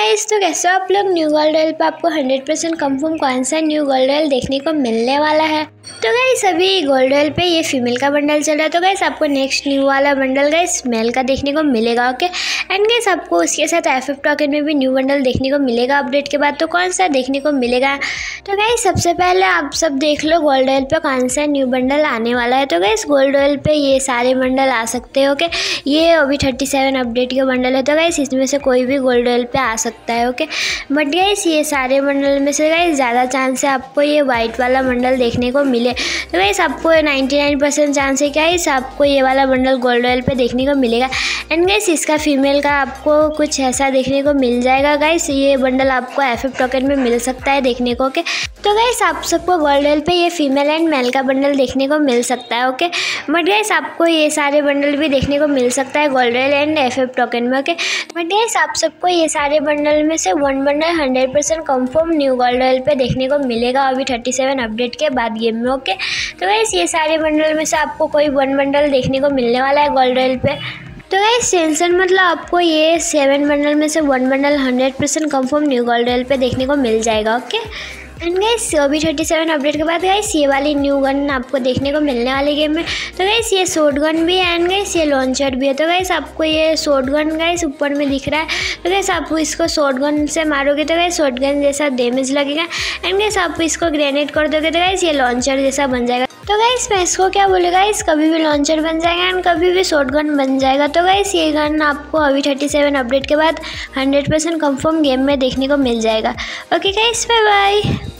Guys, तो कैसे हो आप लोग। न्यू गोल्ड रॉयल पर आपको 100% कंफर्म कौन सा न्यू गोल्ड रॉयल देखने को मिलने वाला है। तो गाइस अभी गोल्ड रॉयल पे ये फीमेल का बंडल चल रहा है। तो गाइस आपको नेक्स्ट न्यू वाला बंडल गाइस मेल का देखने को मिलेगा। ओके एंड गाइस आपको उसके साथ FF टोकन में भी न्यू बंडल देखने को मिलेगा अपडेट के बाद। तो कौन सा देखने को मिलेगा, तो गाइस सबसे पहले आप सब देख लो गोल्ड रॉयल पे कौन सा न्यू बंडल आने वाला है। तो गाइस गोल्ड रॉयल पे ये सारे बंडल आ सकते हैं। ओके ये अभी 37 अपडेट के बंडल है। तो गाइस इसमें से कोई भी गोल्ड रॉयल पे आ सकता है। ओके बट गाइस ये सारे बंडल में से गाइस ज़्यादा चांस है आपको ये वाइट वाला बंडल देखने को मिले। तो गाइस आपको 99% चांस है गाइस आपको ये वाला बंडल गोल्ड रॉयल पे देखने को मिलेगा। एंड गाइस इसका फीमेल का आपको कुछ ऐसा देखने को मिल जाएगा। गाइस ये बंडल आपको FF टोकन में मिल सकता है देखने को। ओके तो गाइस आप सबको गोल्ड रॉयल पे ये फीमेल एंड मेल का बंडल देखने को मिल सकता है। ओके बट गाइस आपको ये सारे बंडल भी देखने को मिल सकता है gold royale and FF token में। ओके बट गाइस आप सबको ये सारे बंडल में से one bundle 100% confirm new gold royale पे देखने को मिलेगा अभी 37 अपडेट के बाद गेम में। ओके तो गाइस ये सारे बंडल में से आपको कोई वन बंडल देखने को मिलने वाला है गोल्ड रॉयल पे। तो गाइस टेंशन मतलब आपको ये 7 बंडल में से one bundle 100% confirm new gold royale पे देखने को मिल जाएगा। ओके एंड गाइस अभी 37 अपडेट के बाद गाइस ये वाली न्यू गन आपको देखने को मिलने वाली गेम में। तो गाइस ये शॉर्ट गन भी है एंड गाइस ये लॉन्चर भी है। तो गाइस आपको ये शॉर्ट गन गाइस ऊपर में दिख रहा है। तो गाइस आप इसको शॉर्ट गन से मारोगे तो गाइस शॉर्ट गन जैसा डैमेज लगेगा। एंड गाइस आप इसको ग्रेनेड कर दोगे तो गाइस ये लॉन्चर जैसा बन जाएगा। तो गाइस मैं इसको क्या बोलेगा, इस कभी भी लॉन्चर बन जाएगा एंड कभी भी शॉटगन बन जाएगा। तो गाइस ये गन आपको अभी 37 अपडेट के बाद 100% कंफर्म गेम में देखने को मिल जाएगा। Okay guys bye bye.